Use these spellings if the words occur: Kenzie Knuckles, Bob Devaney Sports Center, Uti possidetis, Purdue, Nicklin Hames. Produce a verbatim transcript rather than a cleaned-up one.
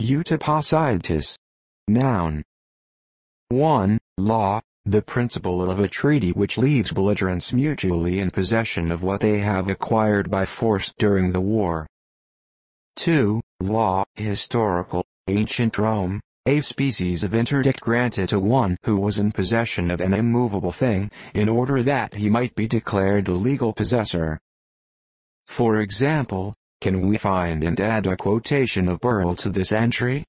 Uti possidetis. Noun. one. Law, the principle of a treaty which leaves belligerents mutually in possession of what they have acquired by force during the war. two. Law, historical, ancient Rome, a species of interdict granted to one who was in possession of an immovable thing, in order that he might be declared the legal possessor. For example, can we find and add a quotation of Burrell to this entry?